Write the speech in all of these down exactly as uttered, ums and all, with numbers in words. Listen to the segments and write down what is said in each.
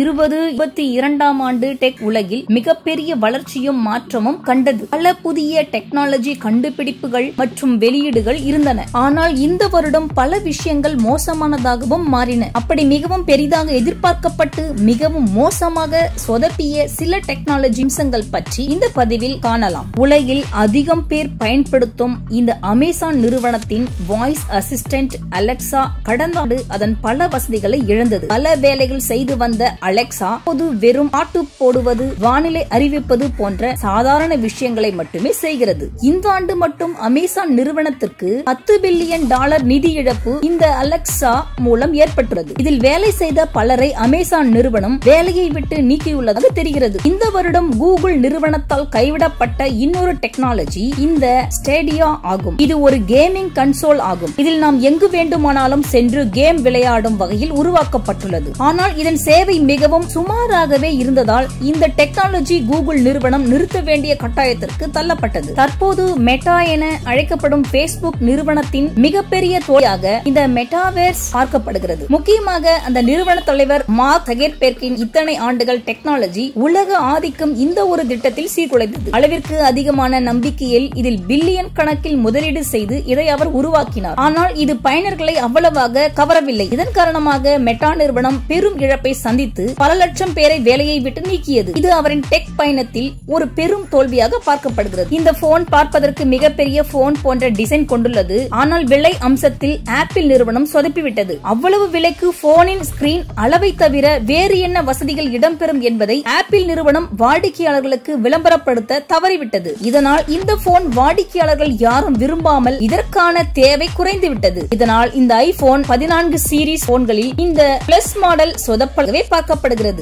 இருபது இருபத்தி இரண்டாம் ஆண்டு டெக் உலகில் மிகப்பெரிய வளர்ச்சியும் மாற்றமும் கண்டது. பல புதிய டெக்னாலஜி கண்டுபிடிப்புகள் மற்றும் வெளியீடுகள் இருந்தன. ஆனால் இந்த வருடம் பல விஷயங்கள் மோசமானதாகவும் மாறின. அப்படி மிகவும் பெரிதாக எதிர்பார்க்கப்பட்டு மிகவும் மோசமாக சொதப்பிய சில டெக்னாலஜி அம்சங்கள் பற்றி இந்த பதிவில் காணலாம். உலகில் அதிகம் பேர் பயன்படுத்தும் இந்த அமேசான் நிறுவனத்தின் வாய்ஸ் அசிஸ்டன்ட் அலெக்சா கடந்த ஆண்டு அதன் பல வசதிகளை இழந்தது. பல வேலைகள் செய்து வந்த அலெக்சா பொது வெறும் பாட்டு போடுவது, வானிலை அறிவிப்பது போன்ற சாதாரண விஷயங்களை மட்டுமே செய்கிறது. இந்த ஆண்டு மட்டும் அமேசான் நிறுவனத்திற்கு பத்து பில்லியன் டாலர் நிதி இழப்பு இந்த அலெக்சா மூலம் ஏற்பட்டுள்ளது. இதில் வேலை செய்த பலரை அமேசான் நிறுவனம் வேலையை விட்டு நீக்கியுள்ளதாக தெரிகிறது. இந்த வருடம் கூகுள் நிறுவனத்தால் கைவிடப்பட்ட இன்னொரு டெக்னாலஜி இந்த ஸ்டேடியா ஆகும். இது ஒரு கேமிங் கன்சோல் ஆகும். இதில் நாம் எங்கு வேண்டுமானாலும் சென்று கேம் விளையாடும் வகையில் உருவாக்கப்பட்டுள்ளது. ஆனால் இதன் சேவை மிகவும் சுமாராகவே இருந்ததால் இந்த டெக்னாலஜி கூகுள் நிறுவனம் நிறுத்த வேண்டிய கட்டாயத்திற்கு தள்ளப்பட்டது. தற்போது மெட்டா என அழைக்கப்படும் Facebook நிறுவனத்தின் மிகப்பெரிய தோழியாக இந்த மெட்டாவேர்ஸ் பார்க்கப்படுகிறது. முக்கியமாக அந்த நிறுவன தலைவர் மார்க் சகர்பர்க்கின் இத்தனை ஆண்டுகள் டெக்னாலஜி உலக ஆதிக்கம் இந்த ஒரு திட்டத்தில் சீர்குலைந்தது. அளவிற்கு அதிகமான நம்பிக்கையில் இதில் பில்லியன் கணக்கில் முதலீடு செய்து இதை அவர் உருவாக்கினார். ஆனால் இது பயனர்களை அவ்வளவாக கவரவில்லை. இதன் காரணமாக மெட்டா நிறுவனம் பெரும் இழப்பை சந்தித்து பல லட்சம் பேரை வேலையை விட்டு நீக்கியது. இது அவரின் டெக் பயணத்தில் ஒரு பெரும் தோல்வியாக பார்க்கப்படுகிறது. இந்த போன் பார்ப்பதற்கு மிகப்பெரிய போன் போன்ற டிசைன் கொண்டுள்ளது. ஆனால் விலை அம்சத்தில் ஆப்பிள் நிறுவனம் சொதப்பிவிட்டது. அவ்வளவு விலைக்கு போனின் ஸ்கிரீன் அளவை தவிர வேறு என்ன வசதிகள் இடம்பெறும் என்பதை ஆப்பிள் நிறுவனம் வாடிக்கையாளர்களுக்கு விளம்பரப்படுத்த தவறிவிட்டது. இதனால் இந்த போன் வாடிக்கையாளர்கள் யாரும் விரும்பாமல் இதற்கான தேவை குறைந்துவிட்டது. இதனால் இந்த ஐபோன் பதினான்கு சீரிஸ் போன்களில் இந்த பிளஸ் மாடல் சொதப்பவே பார்க்கப்படுகிறது.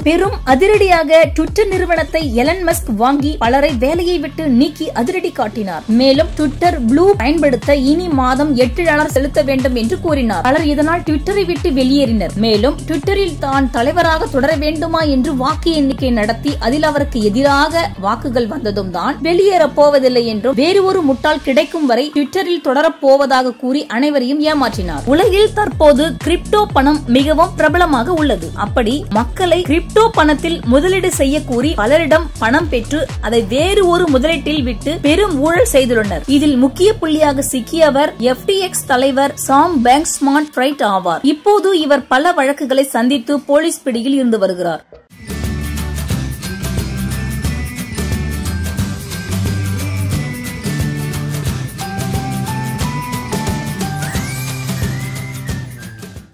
பெரும் அதிரடியாக ட்விட்டர் நிறுவனத்தை எலன் மஸ்க் வாங்கி பலரை வேலையை விட்டு நீக்கி அதிரடி காட்டினார். மேலும் ட்விட்டர் ப்ளூ பயன்படுத்த இனி மாதம் எட்டு டாலர் செலுத்த வேண்டும் என்று கூறினார். பலர் இதனால் ட்விட்டரை விட்டு வெளியேறினர். மேலும் ட்விட்டரில் தான் தலைவராக தொடர வேண்டுமா என்று வாக்கு எண்ணிக்கை நடத்தி அதில் அவருக்கு எதிராக வாக்குகள் வந்ததும் தான் வெளியேறப் போவதில்லை என்றும் வேறு ஒரு முட்டாள் கிடைக்கும் வரை ட்விட்டரில் தொடரப் போவதாக கூறி அனைவரையும் ஏமாற்றினார். உலகில் தற்போது கிரிப்டோ பணம் மிகவும் பிரபலமாக உள்ளது. அப்படி மக்களை கிரிப்டோ பணத்தில் முதலீடு செய்ய கூறி பலரிடம் பணம் பெற்று அதை வேறு ஒரு முதலீட்டில் விட்டு பெரும் ஊழல் செய்துள்ளனர். இதில் முக்கிய புள்ளியாக சிக்கியவர் எஃப் டி எக்ஸ் தலைவர் சாம் பேங்க்ஸ்மேன்-ஃப்ரைட் ஆவார். இப்போது இவர் பல வழக்குகளை சந்தித்து போலீஸ் பிடியில் இருந்து வருகிறார்.